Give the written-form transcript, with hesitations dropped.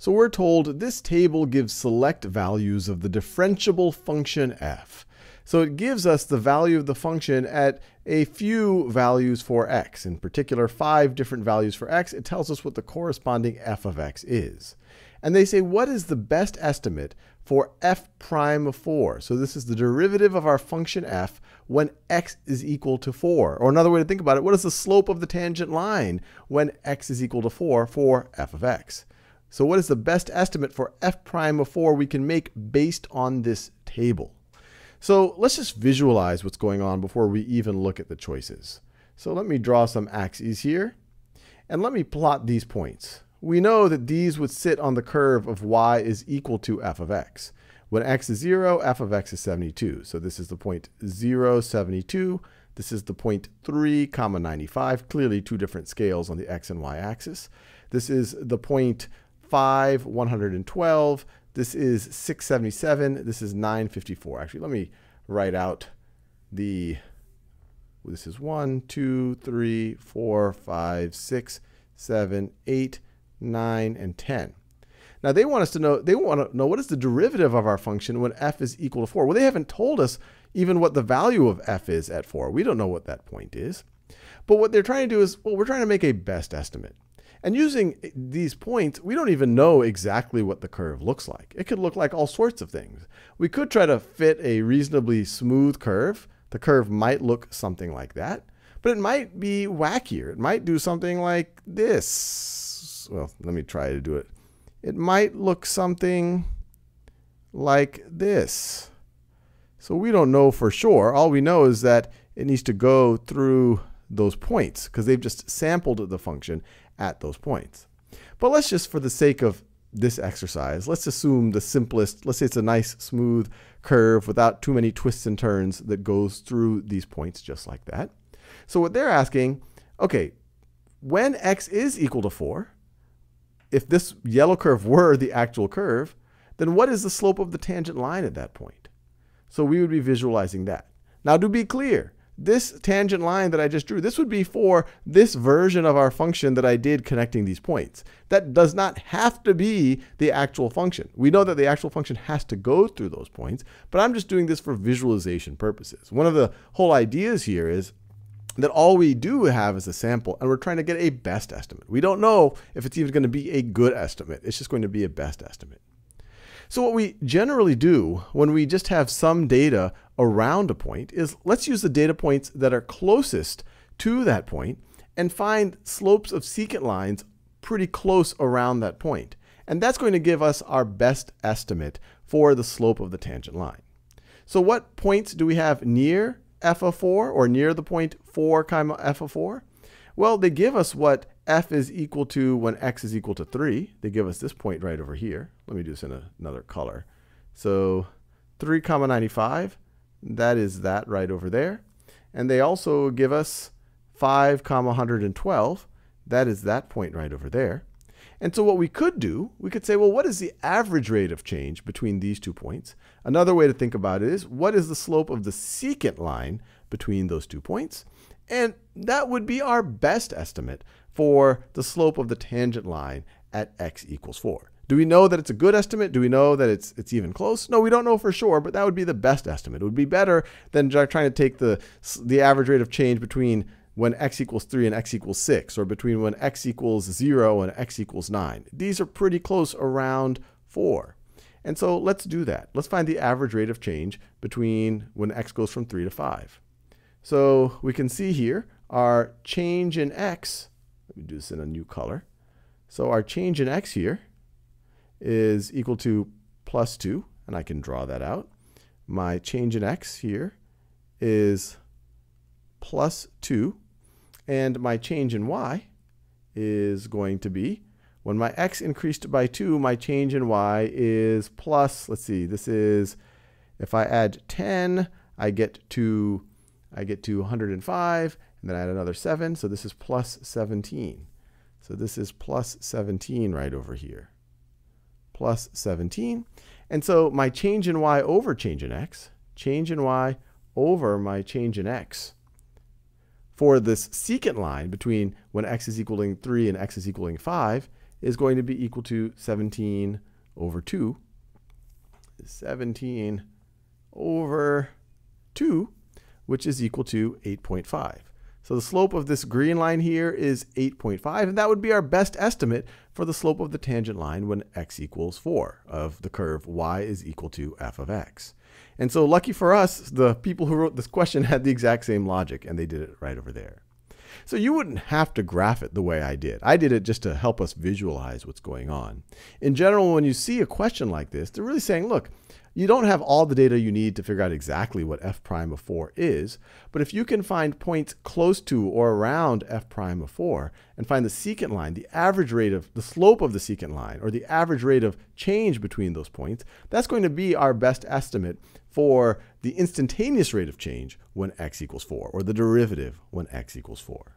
So we're told this table gives select values of the differentiable function f. So it gives us the value of the function at a few values for x, in particular 5 different values for x. It tells us what the corresponding f of x is. And they say, what is the best estimate for f prime of 4? So this is the derivative of our function f when x is equal to 4. Or another way to think about it, what is the slope of the tangent line when x is equal to 4 for f of x? So what is the best estimate for f prime of 4 we can make based on this table? So let's just visualize what's going on before we even look at the choices. So let me draw some axes here, and let me plot these points. We know that these would sit on the curve of y is equal to f of x. When x is 0, f of x is 72. So this is the point 0, 72. This is the point 3, comma 95. Clearly two different scales on the x and y axis. This is the point 5, 112. This is 677. This is 954. Actually, let me write out the, this is 1, 2, 3, 4, 5, 6, 7, 8, 9, and 10. Now they want us to know, what is the derivative of our function when f is equal to 4. Well, they haven't told us even what the value of f is at 4. We don't know what that point is. But what they're trying to do is, well, we're trying to make a best estimate. And using these points, we don't even know exactly what the curve looks like. It could look like all sorts of things. We could try to fit a reasonably smooth curve. The curve might look something like that, but it might be wackier. It might do something like this. Well, let me try to do it. It might look something like this. So we don't know for sure. All we know is that it needs to go through those points because they've just sampled the function at those points. But let's just, for the sake of this exercise, let's assume the simplest, let's say it's a nice smooth curve without too many twists and turns that goes through these points just like that. So what they're asking, okay, when x is equal to 4, if this yellow curve were the actual curve, then what is the slope of the tangent line at that point? So we would be visualizing that. Now to be clear, this tangent line that I just drew, this would be for this version of our function that I did connecting these points. That does not have to be the actual function. We know that the actual function has to go through those points, but I'm just doing this for visualization purposes. One of the whole ideas here is that all we do have is a sample, and we're trying to get a best estimate. We don't know if it's even going to be a good estimate. It's just going to be a best estimate. So what we generally do when we just have some data around a point is let's use the data points that are closest to that point and find slopes of secant lines pretty close around that point. And that's going to give us our best estimate for the slope of the tangent line. So what points do we have near f of 4 or near the point 4 comma f of 4? Well, they give us what f is equal to when x is equal to 3. They give us this point right over here. Let me do this in another color. So 3 comma 95, that is that right over there. And they also give us 5 comma 112. That is that point right over there. And so what we could do, we could say, well, what is the average rate of change between these two points? Another way to think about it is, what is the slope of the secant line between those two points? And that would be our best estimate for the slope of the tangent line at x equals 4. Do we know that it's a good estimate? Do we know that it's even close? No, we don't know for sure, but that would be the best estimate. It would be better than trying to take the average rate of change between when x equals 3 and x equals 6, or between when x equals 0 and x equals 9. These are pretty close around 4. And so let's do that. Let's find the average rate of change between when x goes from 3 to 5. So we can see here our change in x. Let me do this in a new color. So our change in x here is equal to plus 2, and I can draw that out. My change in x here is plus 2, and my change in y is going to be, when my x increased by 2, my change in y is plus, let's see, this is, if I add 10, I get to 105, and then I add another 7, so this is plus 17. So this is plus 17 right over here, plus 17. And so my change in y over change in x, change in y over my change in x for this secant line between when x is equaling 3 and x is equaling 5 is going to be equal to 17 over 2. 17 over 2, which is equal to 8.5. So the slope of this green line here is 8.5, and that would be our best estimate for the slope of the tangent line when x equals 4 of the curve y is equal to f of x. And so lucky for us, the people who wrote this question had the exact same logic, and they did it right over there. So you wouldn't have to graph it the way I did. I did it just to help us visualize what's going on. In general, when you see a question like this, they're really saying, look, you don't have all the data you need to figure out exactly what f prime of 4 is, but if you can find points close to or around f prime of 4 and find the secant line, the average rate of the slope of the secant line, or the average rate of change between those points, that's going to be our best estimate for the instantaneous rate of change when x equals 4, or the derivative when x equals 4.